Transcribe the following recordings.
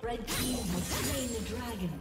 Red team has slain the dragon.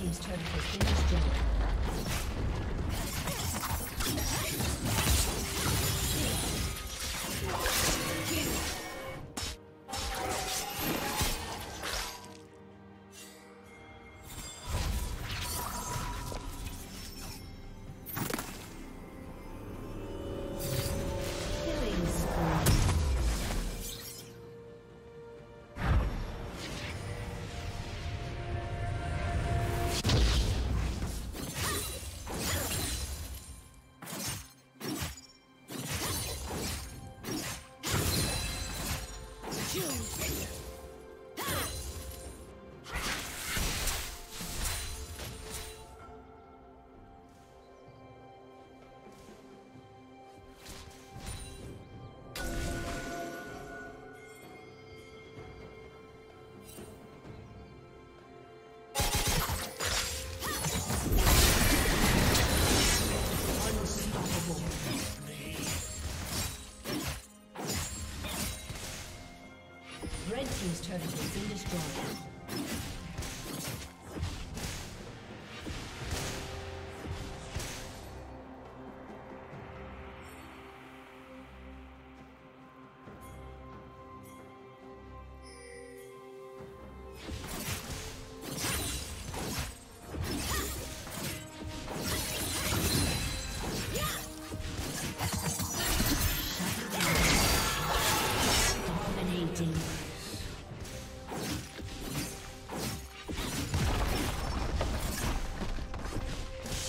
He's trying to get things done.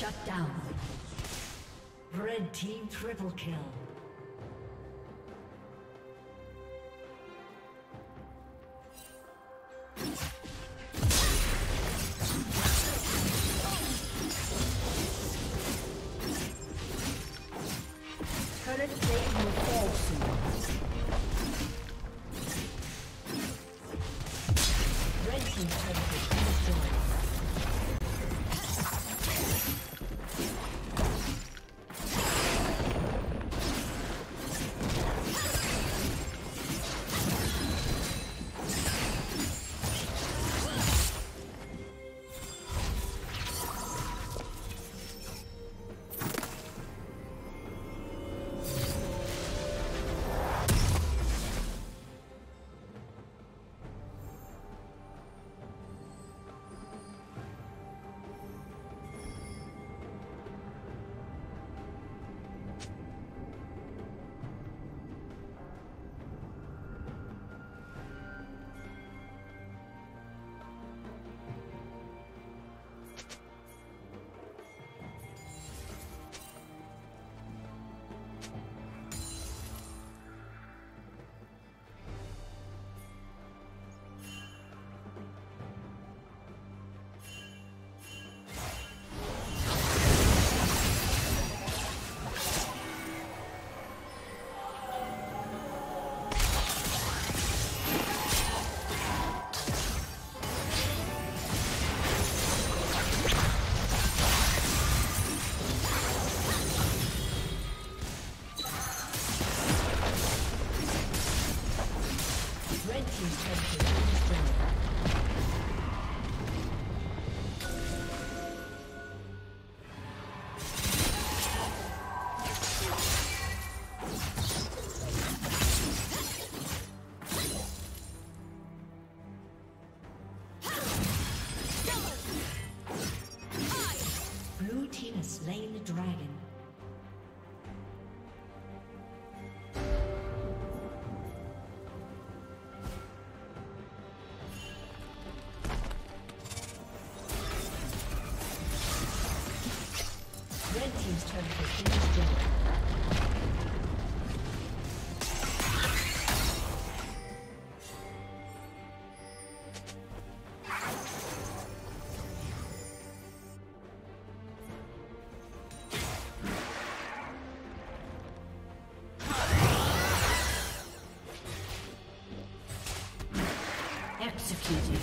Shut down. Red team triple kill. Executed.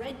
Red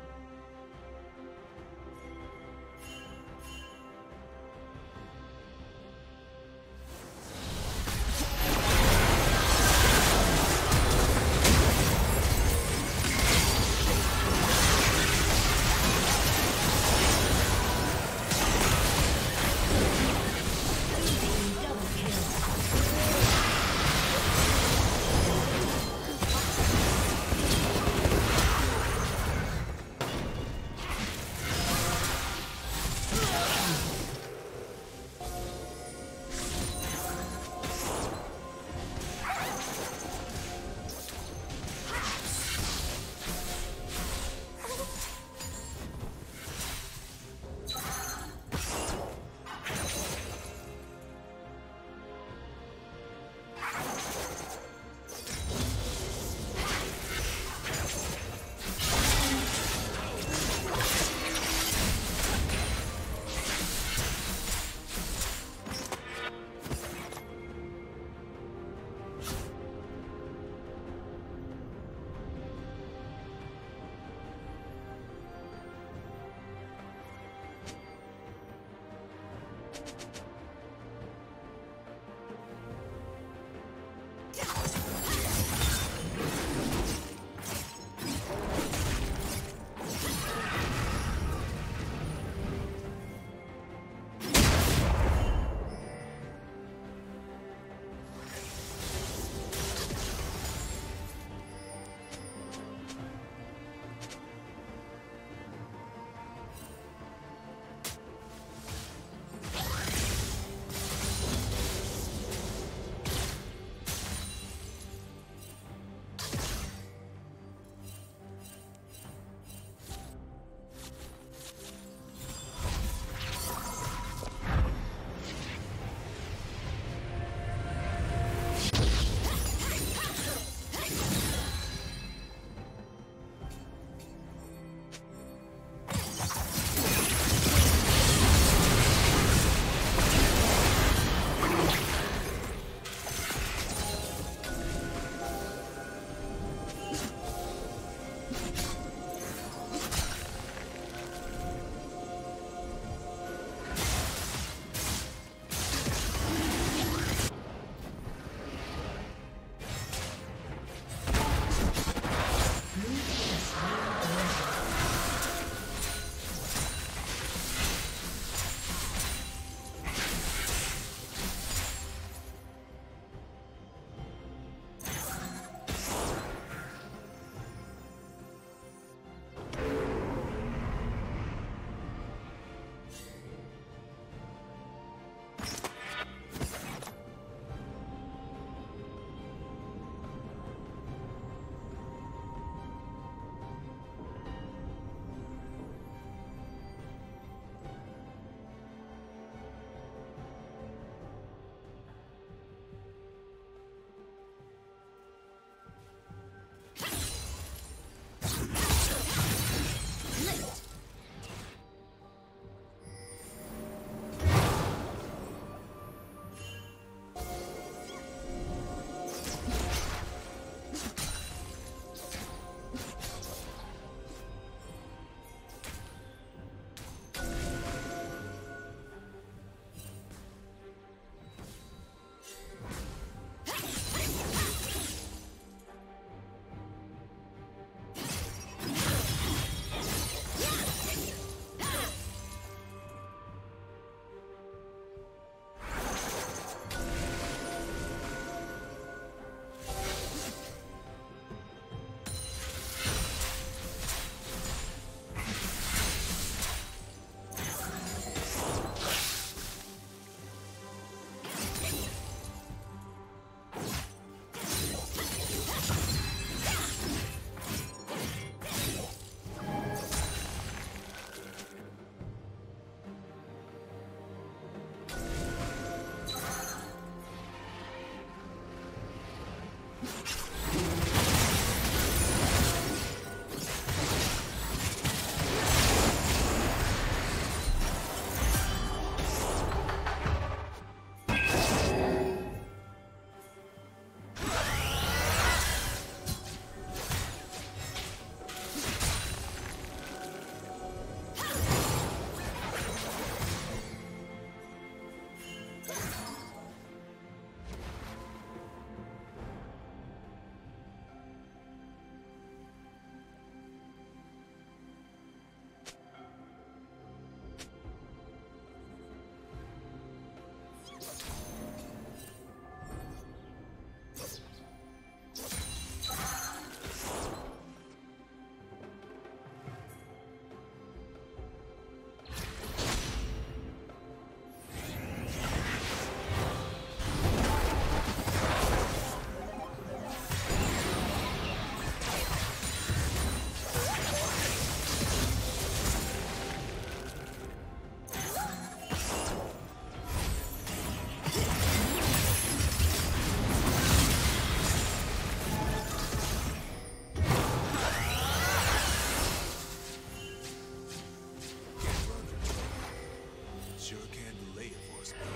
sure can delay it for a spell.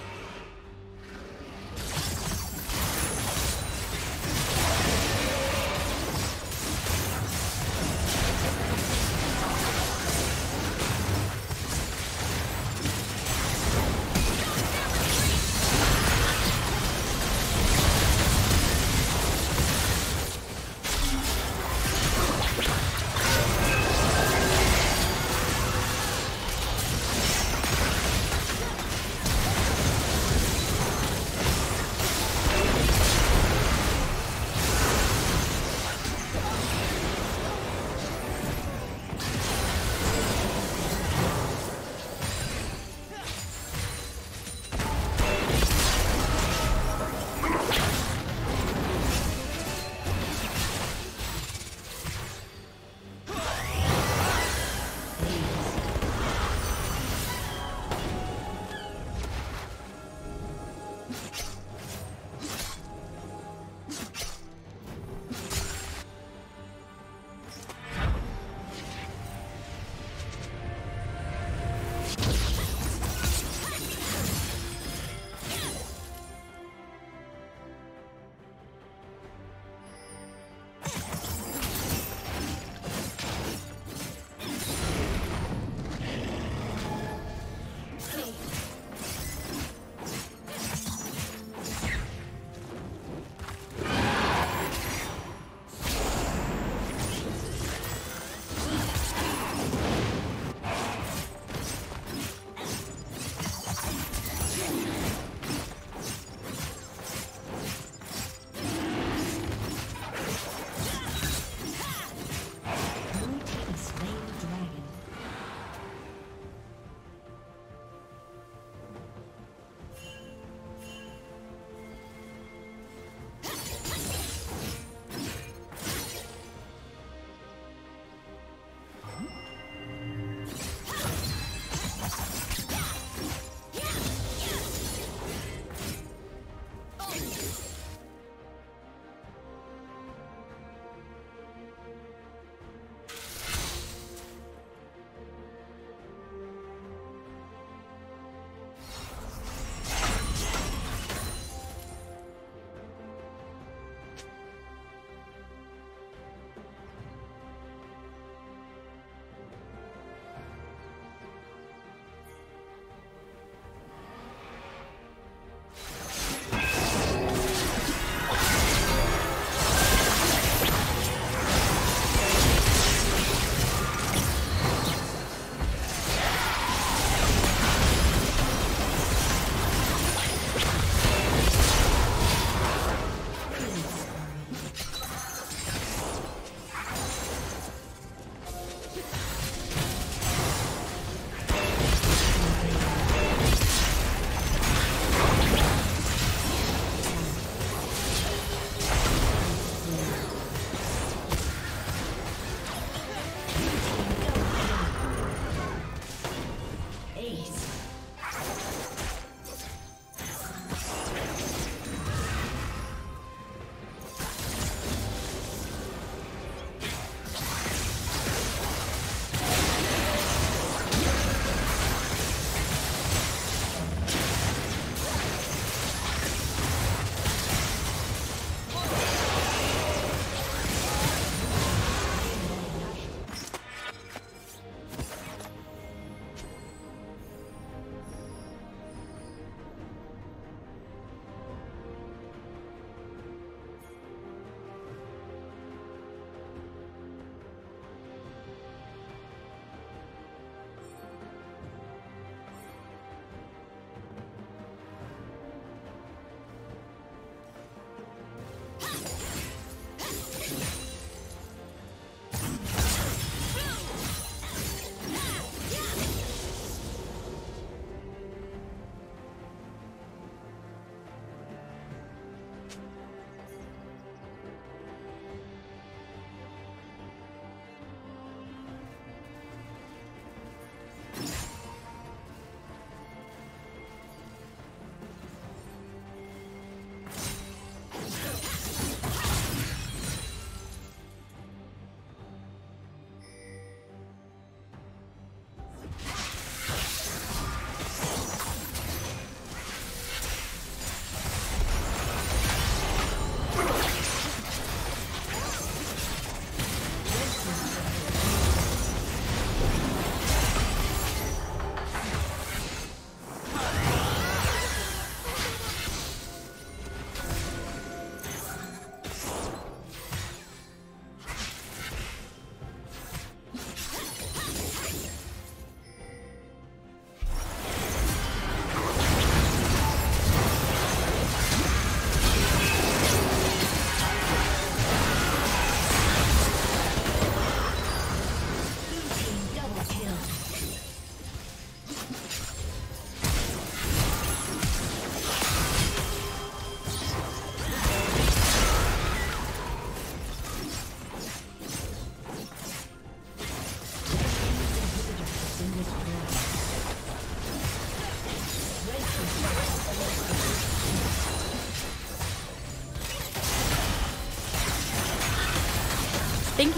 Thank